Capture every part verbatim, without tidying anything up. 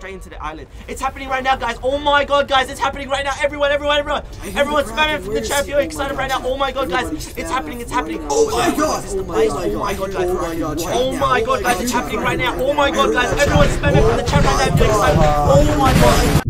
straight into the island. It's happening right now, guys. Oh my god, guys, it's happening right now. Everyone, everyone, everyone. Everyone's spamming for the chat if you're excited right now. Oh my god, guys, it's happening, it's happening. Oh my god. Oh my god, guys. Oh my god, guys, it's happening right now. Oh my god, guys, everyone's spamming for the chat right now if you're excited. Oh my god.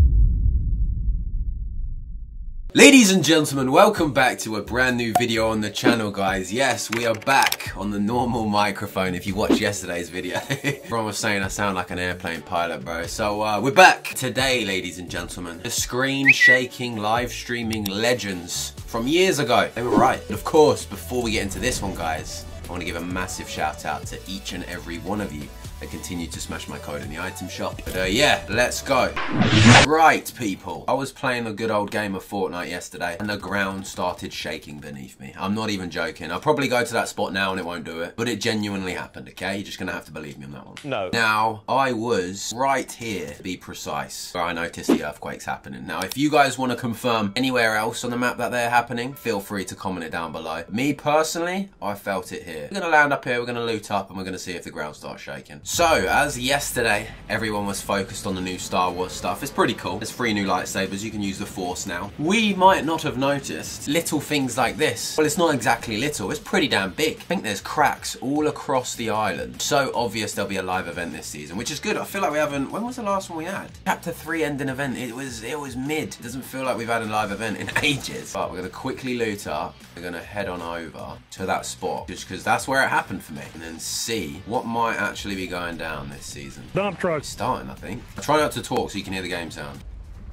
Ladies and gentlemen, welcome back to a brand new video on the channel, guys. Yes, we are back on the normal microphone if you watched yesterday's video. Everyone was saying I sound like an airplane pilot, bro. So uh, we're back today, ladies and gentlemen. The screen shaking, live streaming legends from years ago. They were right. And of course, before we get into this one, guys, I want to give a massive shout out to each and every one of you that continued to smash my code in the item shop. But uh, yeah, let's go. Right, people. I was playing a good old game of Fortnite yesterday and the ground started shaking beneath me. I'm not even joking. I'll probably go to that spot now and it won't do it, but it genuinely happened, okay? You're just gonna have to believe me on that one. No. Now, I was right here, to be precise, where I noticed the earthquakes happening. Now, if you guys wanna confirm anywhere else on the map that they're happening, feel free to comment it down below. Me personally, I felt it here. We're gonna land up here, we're gonna loot up, and we're gonna see if the ground starts shaking. So, as yesterday, everyone was focused on the new Star Wars stuff. It's pretty cool. There's three new lightsabers, you can use the Force now. We might not have noticed little things like this. Well, it's not exactly little, it's pretty damn big. I think there's cracks all across the island. So obvious there'll be a live event this season, which is good. I feel like we haven't, when was the last one we had? Chapter three ending event, it was, it was mid. It doesn't feel like we've had a live event in ages. But we're gonna quickly loot up. We're gonna head on over to that spot, just because that's where it happened for me, and then see what might actually be going down this season. Dump truck. Starting, I think. I try not to talk so you can hear the game sound.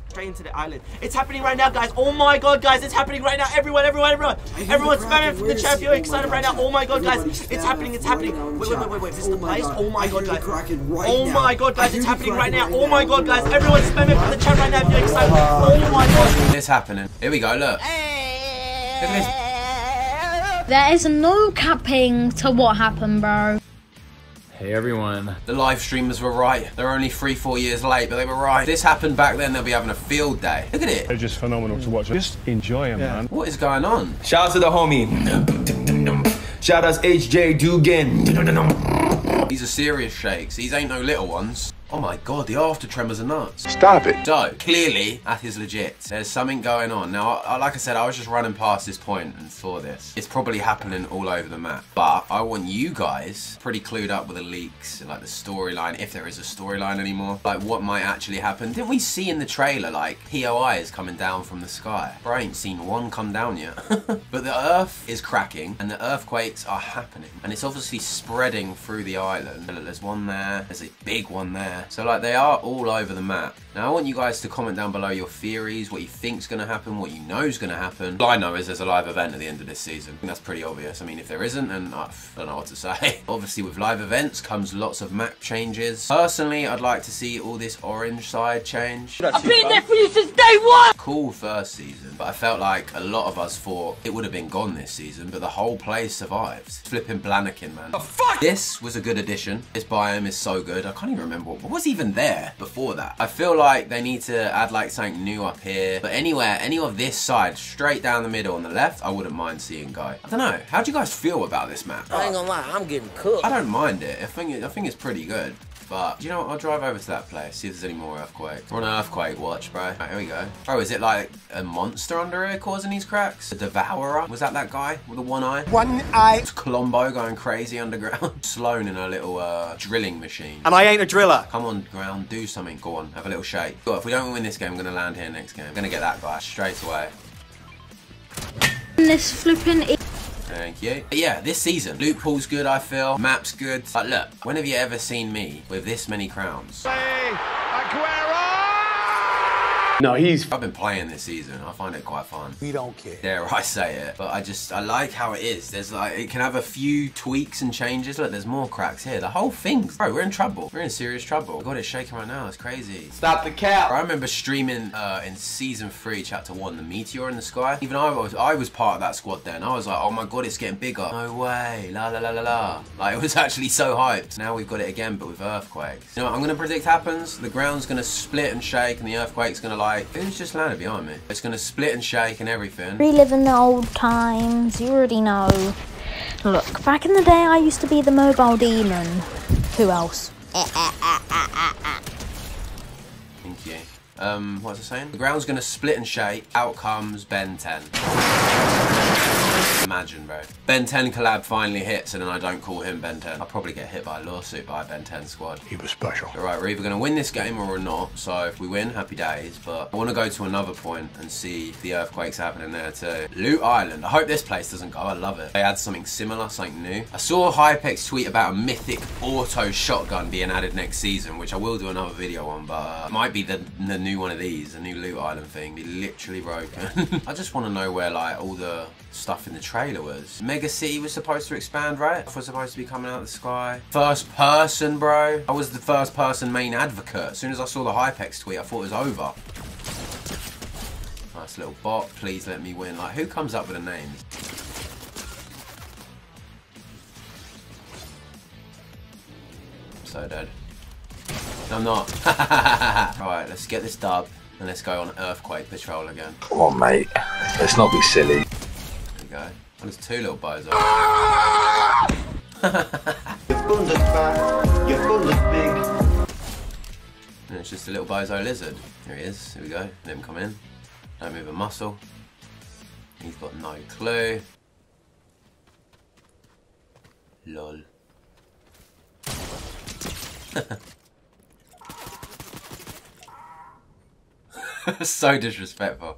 Straight into the island. It's happening right now, guys. Oh my god, guys, it's happening right now. Everyone, everyone, everyone. Everyone's spamming from the chat if you're excited right now. Oh my god, guys, it's happening, it's happening. Wait, wait, wait, wait, wait. Is this the place? Oh my god, guys. Oh my god, guys, it's happening right now. Oh my god, guys, everyone's spamming from the chat right now if you're excited. Oh my god. It's happening. Here we go, look. Look at this. There is no capping to what happened, bro. Hey everyone. The live streamers were right. They're only three, four years late, but they were right. If this happened back then, they'll be having a field day. Look at it. They're just phenomenal to watch. Just enjoy them, yeah. Man. What is going on? Shout out to the homie. Shout out to H J Doogan. These are serious shakes. These ain't no little ones. Oh my god, the after tremors are nuts. Stop it. So, clearly, that is legit. There's something going on. Now, I, I, like I said, I was just running past this point and saw this. It's probably happening all over the map. But I want you guys pretty clued up with the leaks, like the storyline, if there is a storyline anymore. Like, what might actually happen. Didn't we see in the trailer, like, P O Is coming down from the sky? Bro, I ain't seen one come down yet. But the earth is cracking, and the earthquakes are happening. And it's obviously spreading through the island. There's one there. There's a big one there. So like they are all over the map. Now I want you guys to comment down below your theories, what you think's gonna happen, what you know's gonna happen. All I know is there's a live event at the end of this season. I think that's pretty obvious. I mean, if there isn't, then I don't know what to say. Obviously with live events comes lots of map changes. Personally, I'd like to see all this orange side change. I've been there for you since day one! Cool first season, but I felt like a lot of us thought it would have been gone this season, but the whole place survived. Flipping Blanikin, man. Oh, fuck! This was a good addition. This biome is so good. I can't even remember what What was even there before that? I feel like they need to add like something new up here. But anywhere, any of this side, straight down the middle on the left, I wouldn't mind seeing go. I don't know. How do you guys feel about this map? I ain't gonna lie, I'm getting cooked. I don't mind it. I think it, I think it's pretty good. But, you know what, I'll drive over to that place, see if there's any more earthquakes. We're on an earthquake watch, bro. Right, here we go. Bro, is it like a monster under here causing these cracks? The Devourer? Was that that guy with the one eye? One eye. It's Colombo going crazy underground. Sloan in her little uh, drilling machine. And I ain't a driller. Come on, ground, do something. Go on, have a little shake. Well, if we don't win this game, I'm going to land here next game. I'm going to get that guy straight away. This flipping... Thank you. But yeah, this season, loot pool's good, I feel. Map's good. But look, when have you ever seen me with this many crowns? Hey, Aguero! No, he's... I've been playing this season. I find it quite fun. We don't care. Dare I say it. But I just, I like how it is. There's like, it can have a few tweaks and changes. Look, there's more cracks here. The whole thing's... Bro, we're in trouble. We're in serious trouble. God, it's shaking right now. It's crazy. Stop the cap. I remember streaming uh, in season three, chapter one, the meteor in the sky. Even I was, I was part of that squad then. I was like, oh my God, it's getting bigger. No way. La la la la la. Like, it was actually so hyped. Now we've got it again, but with earthquakes. You know what I'm going to predict happens? The ground's going to split and shake and the earthquake's going to like... It's just landed behind me. It's going to split and shake and everything. Reliving the old times. You already know. Look, back in the day, I used to be the mobile demon. Who else? you. Um, what was I saying? The ground's gonna split and shake. Out comes Ben ten. Imagine, bro. Ben ten collab finally hits, and then I don't call him Ben ten. I'll probably get hit by a lawsuit by a Ben ten squad. He was special. All right, we're either gonna win this game or we're not. So if we win, happy days. But I want to go to another point and see if the earthquake's happening there too. Loot Island. I hope this place doesn't go. I love it. They had something similar, something new. I saw Hypex tweet about a mythic auto shotgun being added next season, which I will do another video on. But it might be the the new one of these, the new Loot Island thing. Be literally broken. I just want to know where like all the stuff in the trailer was. Mega City was supposed to expand, right? It was supposed to be coming out of the sky. First person, bro. I was the first person main advocate. As soon as I saw the Hypex tweet, I thought it was over. Nice little bot. Please let me win. Like, who comes up with a name? I'm so dead. No, I'm not. Right, let's get this dub and let's go on Earthquake Patrol again. Come on, mate. Let's not be silly. Go. Well, there's two little bows on. And it's just a little bozo lizard. There he is. Here we go. Let him come in. Don't move a muscle. He's got no clue. Lol. So disrespectful.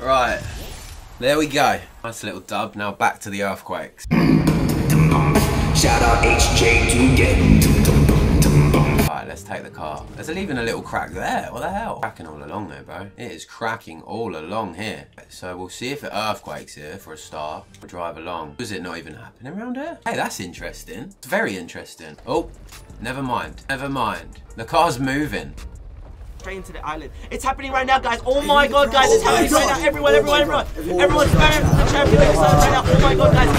Right, there we go. Nice little dub. Now back to the earthquakes. Shout out H J Doogan. Alright, let's take the car. There's even a little crack there. What the hell? Cracking all along there, bro. It is cracking all along here. So we'll see if it earthquakes here for a start. We'll drive along. Was it not even happening around here? Hey, that's interesting. It's very interesting. Oh, never mind. Never mind. The car's moving. Train to the island. It's happening right now, guys. Oh my god, guys, it's happening right now. Everyone, everyone, everyone. Everyone's back to the champion right now. Oh my god, guys.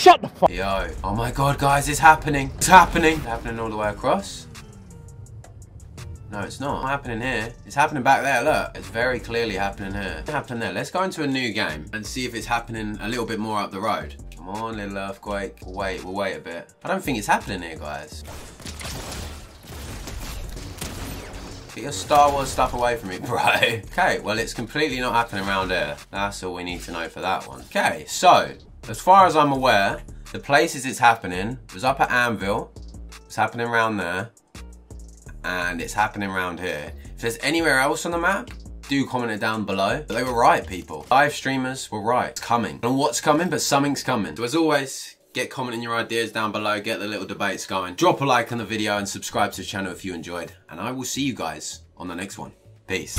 Shut the fuck. Yo. Oh my god, guys, it's happening. It's happening. It's happening all the way across. No, it's not. It's not happening here. It's happening back there, look. It's very clearly happening here. It's happening there. Let's go into a new game and see if it's happening a little bit more up the road. Come on, little earthquake. We'll wait, we'll wait a bit. I don't think it's happening here, guys. Get your Star Wars stuff away from me, bro. Okay, well, it's completely not happening around here. That's all we need to know for that one. Okay, so, as far as I'm aware, the places it's happening was up at Anvil. It's happening around there. And it's happening around here. If there's anywhere else on the map, do comment it down below. But they were right, people. Live streamers were right. It's coming. I don't know what's coming, but something's coming. So as always, get commenting your ideas down below, get the little debates going. Drop a like on the video and subscribe to the channel if you enjoyed. And I will see you guys on the next one. Peace.